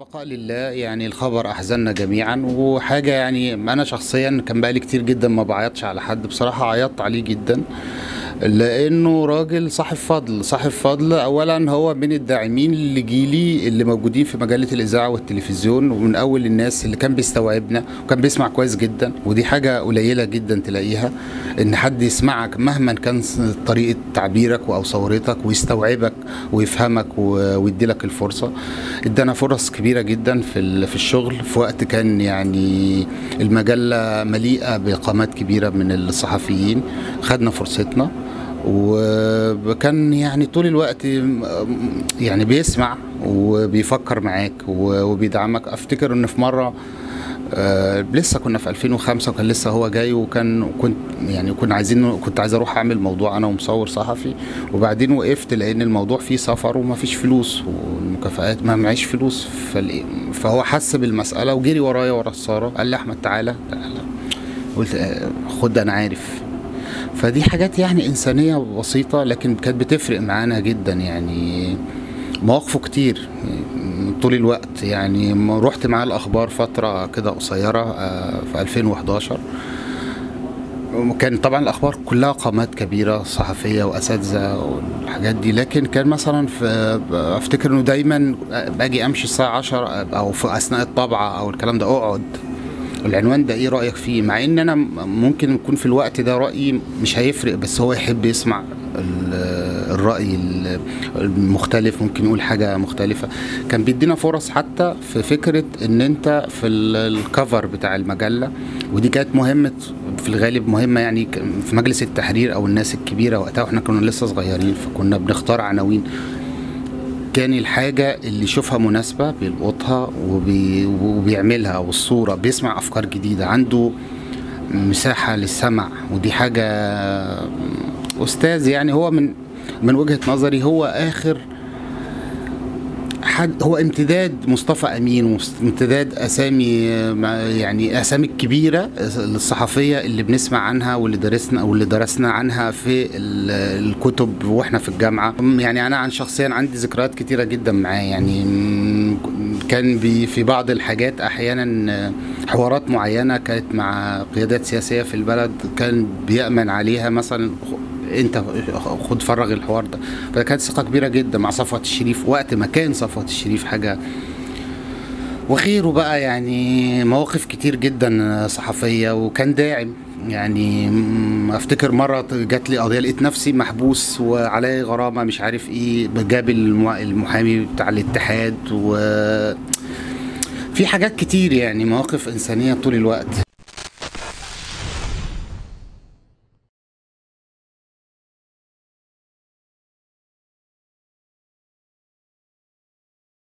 البقاء لله. يعني الخبر أحزننا جميعا، وحاجة يعني أنا شخصيا كان بقالي كتير جدا ما بعيطش على حد، بصراحة عيطت عليه جدا لأنه راجل صاحب فضل. صاحب فضل أولا هو من الداعمين اللي جيلي اللي موجودين في مجلة الإذاعة والتلفزيون، ومن أول الناس اللي كان بيستوعبنا وكان بيسمع كويس جدا، ودي حاجة قليلة جدا تلاقيها إن حد يسمعك مهما كان طريقة تعبيرك أو صورتك ويستوعبك ويفهمك ويديلك الفرصة. ادانا فرص كبيرة جدا في الشغل في وقت كان يعني المجلة مليئة بقامات كبيرة من الصحفيين، خدنا فرصتنا وكان يعني طول الوقت يعني بيسمع وبيفكر معاك وبيدعمك. افتكر ان في مره لسه كنا في 2005 وكان لسه هو جاي، كنت عايز اروح اعمل موضوع انا ومصور صحفي، وبعدين وقفت لان الموضوع فيه سفر وما فيش فلوس والمكافآت ما معيش فلوس، فهو حس بالمساله وجري ورايا ورا الساره قال لي احمد تعالى. قلت خد انا عارف. فدي حاجات يعني إنسانية بسيطة لكن كانت بتفرق معانا جدا، يعني مواقفه كتير طول الوقت. يعني رحت معاه الأخبار فترة كده قصيرة في 2011، وكان طبعا الأخبار كلها قامات كبيرة صحفية وأساتذة والحاجات دي، لكن كان مثلا أفتكر إنه دايما باجي أمشي الساعة 10 أو في أثناء الطبعة أو الكلام ده، أقعد العنوان ده ايه رايك فيه، مع ان انا ممكن يكون في الوقت ده رايي مش هيفرق، بس هو يحب يسمع الراي المختلف، ممكن يقول حاجه مختلفه. كان بيدينا فرص حتى في فكره ان انت في الكفر بتاع المجله، ودي كانت مهمه في الغالب مهمه يعني في مجلس التحرير او الناس الكبيره وقتها، واحنا كنا لسه صغيرين فكنا بنختار عناوين. كان الحاجة اللي يشوفها مناسبة بيلقطها وبيعملها، والصورة بيسمع أفكار جديدة، عنده مساحة للسمع، ودي حاجة أستاذ. يعني هو من وجهة نظري هو آخر حد، هو امتداد مصطفى أمين وامتداد أسامي، يعني أسامي الكبيرة الصحفية اللي بنسمع عنها واللي درسنا عنها في الكتب وإحنا في الجامعة. يعني أنا شخصيا عندي ذكريات كتيرة جدا معاه، يعني كان في بعض الحاجات أحيانا حوارات معينة كانت مع قيادات سياسية في البلد كان بيأمن عليها، مثلا انت خد فرغ الحوار ده، فكانت ثقه كبيره جدا مع صفوة الشريف وقت ما كان صفوة الشريف حاجه، وخيره بقى. يعني مواقف كتير جدا صحفيه، وكان داعم. يعني افتكر مره جات لي قضيه لقيت نفسي محبوس وعلي غرامه مش عارف ايه، جاب المحامي بتاع الاتحاد، وفي حاجات كتير يعني مواقف انسانيه طول الوقت.